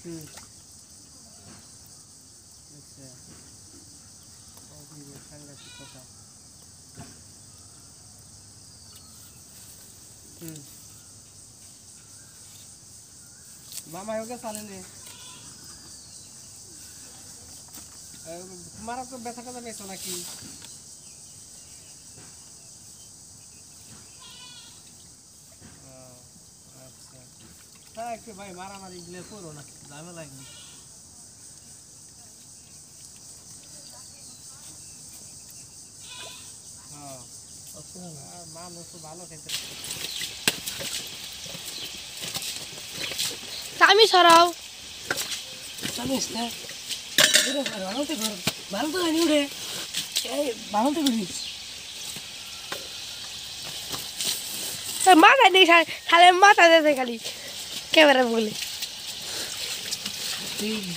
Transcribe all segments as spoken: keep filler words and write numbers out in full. Hmm. Let's uh, all the hangers to cut out. Hmm. Mama, yoga salen de. तुम्हारा तो बैठा का तो नहीं सोना की हाँ कि भाई मारा मारी इगले फोर होना जामे लाएंगे हाँ अच्छा माँ मुझको बालों के सामी सराव सामी इसने Bine, bănuți te vor, bănuți te ani ude, bănuți te guri. Să măta de să, să măta de să cali, camera bule.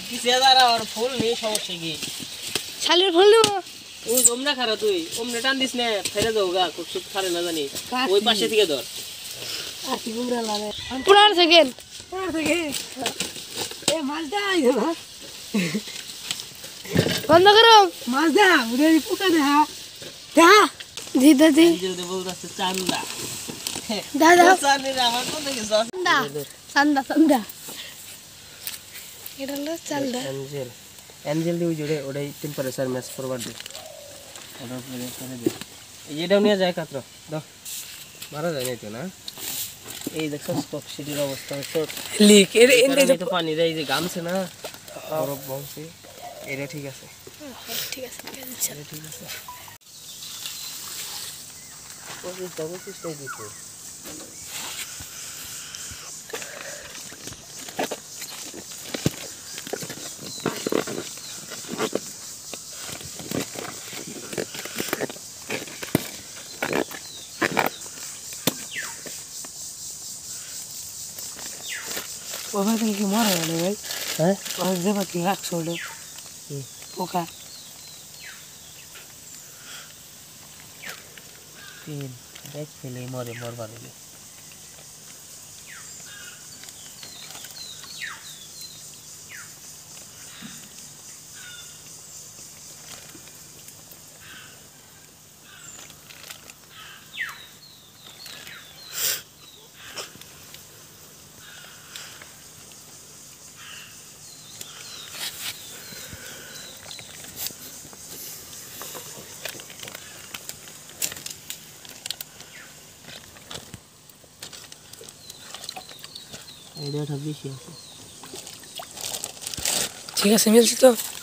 Cine dara or ful nici nu se găi. Chalul fulu. Un om ne care tu, om ne tan disne, fere doga, cu sub care nu zani. Voi pașe tige dor. Arti bumra la ne. Punar se găi, punar se găi. E malta ai da. Când acolo? Mazda, urmări puca de ha, da, zi da zi. Zi de bol da se sanda. Da da. Sanda de amar cum de că sanda. Sanda sanda. Era la sanda. Angel, Angel de ujude, urai temperatura mes forward. Order pressure de. Ei de unde ajai catro? Da. Mara de aici na. Ei de cum stop și de la vostă tot. Leak. Ei de unde? Până de aici de gam se na. Orop bombi. Era ठीक আছে ঠিক আছে চলে ঠিক আছে ওই দাও কিছু দিতে ওবা দিন কি মরা রে ভাই হ্যাঁ ওই যে বাকি রাখ ছড়ে Poca. Pin, deci filei mori mor valile. Idea thabi siya. Chika samil si to.